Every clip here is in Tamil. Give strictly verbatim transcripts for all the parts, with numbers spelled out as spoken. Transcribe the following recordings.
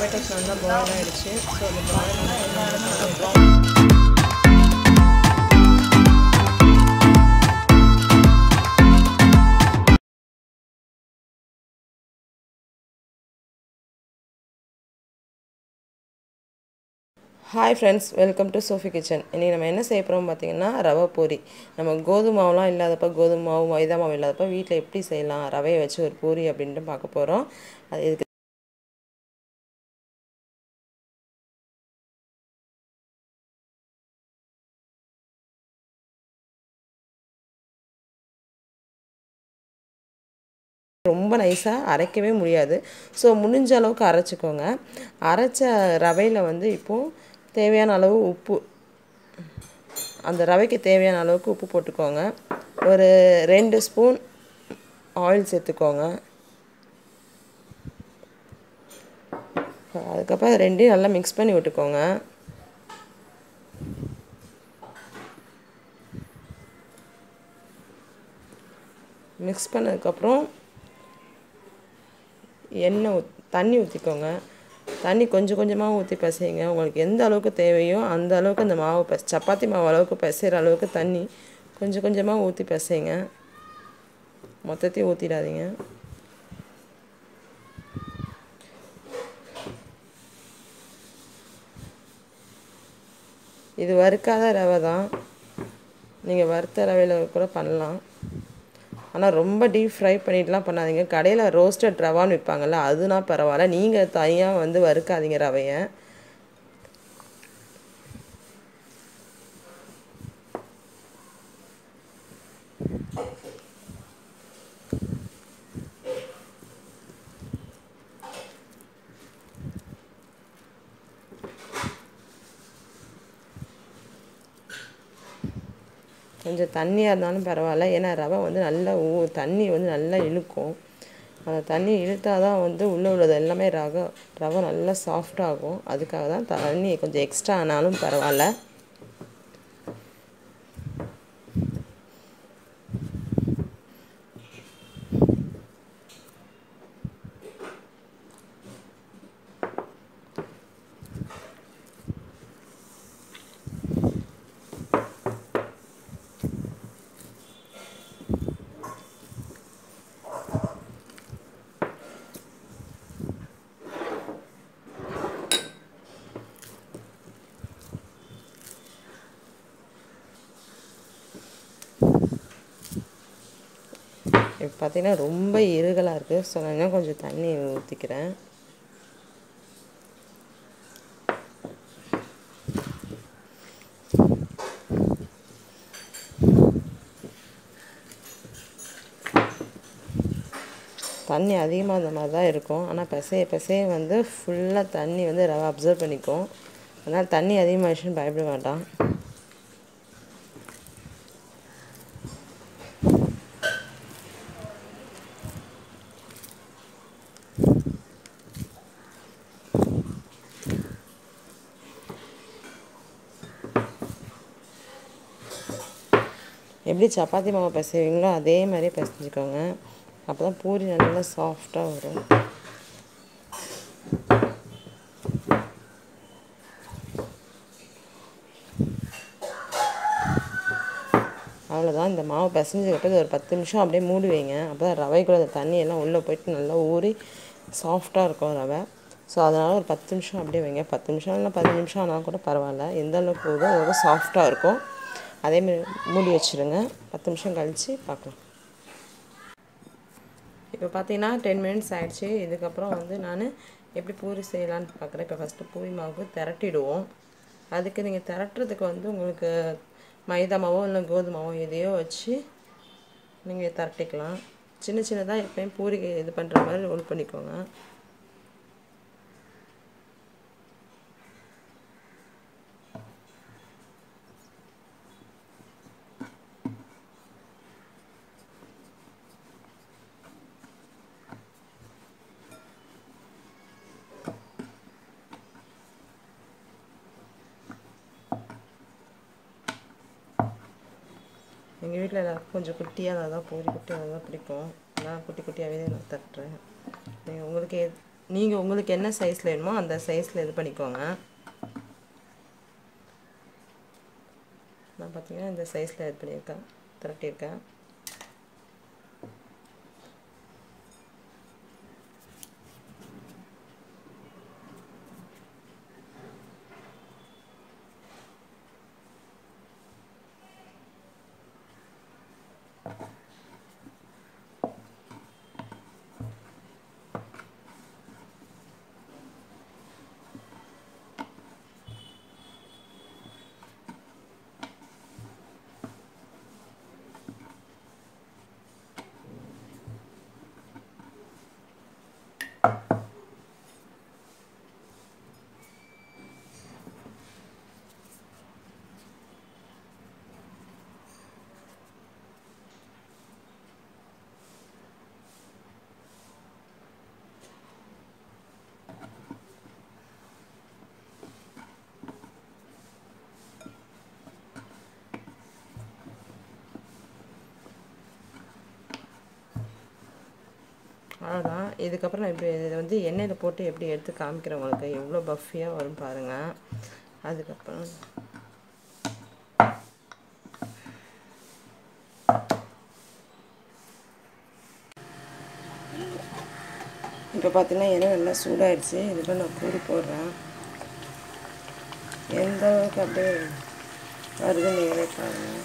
tomatoes நல்லா boil ஆயிடுச்சு. சோ இந்த boil பண்ணி Hi friends, welcome to Sofy Kitchen. இன்னைக்கு நம்ம என்ன செய்ய போறோம் பாத்தீங்கன்னா ரவை பூரி. நம்ம கோதுமை மாவுலாம் இல்லாதப்ப கோதுமை மாவு மைதா மாவு இல்லாதப்ப வீட்ல எப்படி செய்யலாம் ரவையை வச்சு ஒரு பூரி அப்படினு பார்க்க போறோம். அது இதுக்கு ரொம்ப நைஸா அரைக்கவே முடியாது. சோ முடிஞ்ச அளவுக்கு அரைச்சுக்கோங்க. அரைச்ச ரவையில வந்து இப்போ தேவையான அளவு உப்பு அந்த ரவைக்கு தேவையான அளவுக்கு உப்பு போட்டுக்கோங்க. ஒரு ரெண்டு ஸ்பூன் ஆயில் சேர்த்துக்கோங்க. அதுக்கப்புறம் ரெண்டையும் நல்லா மிக்ஸ் பண்ணி விட்டுக்கோங்க. மிக்ஸ் பண்ணதுக்கப்புறம் எண்ணெய் தண்ணி ஊற்றிக்கோங்க. தண்ணி கொஞ்சம் கொஞ்சமாக ஊற்றி பசைங்க. உங்களுக்கு எந்த அளவுக்கு தேவையோ அந்த அளவுக்கு அந்த மாவு பச சப்பாத்தி மாவு அளவுக்கு பசைகிற அளவுக்கு தண்ணி கொஞ்சம் கொஞ்சமாக ஊற்றி பசைங்க. மொத்தத்தையும் ஊற்றிடாதீங்க. இது வறுக்காத ரவை தான். நீங்கள் வறுத்த ரவையில் கூட பண்ணலாம். ஆனால் ரொம்ப டீப் ஃப்ரை பண்ணிட்டுலாம் பண்ணாதீங்க. கடையில் ரோஸ்டட் ரவான்னு விற்பாங்கள்ல அதுனா பரவாயில்ல. நீங்கள் தனியாக வந்து வறுக்காதீங்க ரவையை. கொஞ்சம் தண்ணியாக இருந்தாலும் பரவாயில்ல. ஏன்னா ரவை வந்து நல்லா ஊ தண்ணி வந்து நல்லா இழுக்கும். அந்த தண்ணி இழுத்தால் தான் வந்து உள்ளே உள்ளது எல்லாமே ரவை ரவை நல்லா சாஃப்டாகும். அதுக்காக தான் தண்ணி கொஞ்சம் எக்ஸ்ட்ரா ஆனாலும் பரவாயில்ல. இப்போ பார்த்தீங்கன்னா ரொம்ப இருகலாக இருக்குது. ஸோ நான் கொஞ்சம் தண்ணி ஊற்றிக்கிறேன். தண்ணி அதிகமாக அந்த மாதிரி தான் இருக்கும். ஆனால் பசைய பசைய வந்து ஃபுல்லாக தண்ணி வந்து ரவை அப்சர்வ் பண்ணிக்கும். அதனால் தண்ணி அதிகமாகிடுச்சுன்னு பயப்பட வேண்டாம். எப்படி சப்பாத்தி மாவை பிசைவீங்களோ அதே மாதிரி பிசைஞ்சுக்கோங்க. அப்போ தான் பூரி நல்லா சாஃப்டாக வரும். அவ்வளோதான். இந்த மாவு பிசைஞ்சுக்கிட்டது ஒரு பத்து நிமிஷம் அப்படியே மூடி வைங்க. அப்போ தான் ரவைக்குள்ள அந்த தண்ணியெல்லாம் உள்ளே போயிட்டு நல்லா ஊறி சாஃப்டாக இருக்கும் ரவை. ஸோ அதனால் ஒரு பத்து நிமிஷம் அப்படியே வைங்க. பத்து நிமிஷம் இல்லைனா பதினஞ்சு நிமிஷம் ஆனால் கூட பரவாயில்ல. எந்த அளவுக்கு போதும் அதோட சாஃப்டாக இருக்கும். அதேமாதிரி மூடி வச்சுருங்க. பத்து நிமிஷம் கழித்து பார்க்கலாம். இப்போ பார்த்தீங்கன்னா டென் மினிட்ஸ் ஆகிடுச்சு. இதுக்கப்புறம் வந்து நான் எப்படி பூரி செய்யலான்னு பார்க்குறேன். இப்போ ஃபஸ்ட்டு பூரி மாவுக்கு திரட்டிடுவோம். அதுக்கு நீங்கள் திரட்டுறதுக்கு வந்து உங்களுக்கு மைதா மாவோ இல்லை கோதுமாவோ எதையோ வச்சு நீங்கள் திரட்டிக்கலாம். சின்ன சின்னதாக எப்போயும் பூரிக்கு இது பண்ணுற மாதிரி ரோல் பண்ணிக்கோங்க. எங்கள் வீட்டில் எல்லாருக்கும் கொஞ்சம் குட்டியாக தான் பூரி குட்டியாக தான் பிடிக்கும். நான் குட்டி குட்டியாகவே நான் தட்டுறேன். நீங்கள் உங்களுக்கு நீங்கள் உங்களுக்கு என்ன சைஸில் வேணுமோ அந்த சைஸில் இது பண்ணிக்கோங்க. நான் பார்த்தீங்கன்னா இந்த சைஸில் இது பண்ணியிருக்கேன், திரட்டியிருக்கேன். அவ்வளோதான். இதுக்கப்புறம் நான் இப்படி இதை வந்து எண்ணெயில் போட்டு எப்படி எடுத்து காமிக்கிறவங்களுக்கு எவ்வளோ பஃபியாக வரும் பாருங்கள். அதுக்கப்புறம் இப்போ பார்த்தீங்கன்னா எண்ணெய் நல்லா சூடாகிடுச்சு. இதுக்கு நான் பூரி போடுறேன். எந்த அளவுக்கு அப்படியே வருது நீங்களே பாருங்கள்.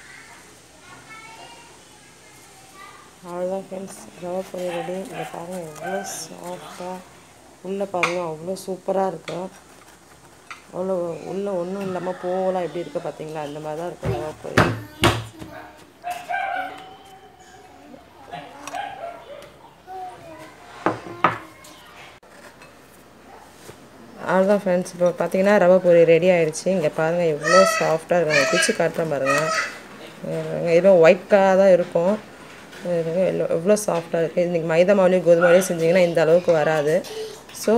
அவ்வளோதான் ஃப்ரெண்ட்ஸ், ரவை பொரி ரெடி. இதை பாருங்கள் எவ்வளோ சாஃப்டாக உள்ளே பாருங்கள், அவ்வளோ சூப்பராக இருக்கும். அவ்வளோ உள்ளே ஒன்றும் இல்லாமல் போகலாம் எப்படி இருக்குது பார்த்தீங்களா, அந்த மாதிரி தான் இருக்கும் ரவை பொரி. அவ்வளோதான் ஃப்ரெண்ட்ஸ், இப்போ பார்த்தீங்கன்னா ரவை பொரி ரெடி ஆகிடுச்சி. இங்கே பாருங்கள் எவ்வளோ சாஃப்டாக இருக்கும். பிச்சு காட்டுறேன் பாருங்கள், எதுவும் ஒயிட்டாக தான் இருக்கும். எவ்வளோ எவ்வளோ சாஃப்டாக இருக்குது. இன்றைக்கி மைதா மாவுலேயும் கோதுமை மாவுலேயும் செஞ்சிங்கன்னா இந்த அளவுக்கு வராது. ஸோ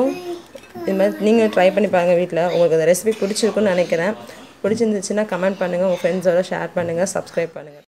இது மாதிரி நீங்கள் ட்ரை பண்ணி பாருங்கள் வீட்டில். உங்களுக்கு அந்த ரெசிபி பிடிச்சிருக்குன்னு நினைக்கிறேன். பிடிச்சிருந்துச்சுன்னா கமெண்ட் பண்ணுங்கள், உங்கள் ஃப்ரெண்ட்ஸோட ஷேர் பண்ணுங்கள், சப்ஸ்கிரைப் பண்ணுங்கள்.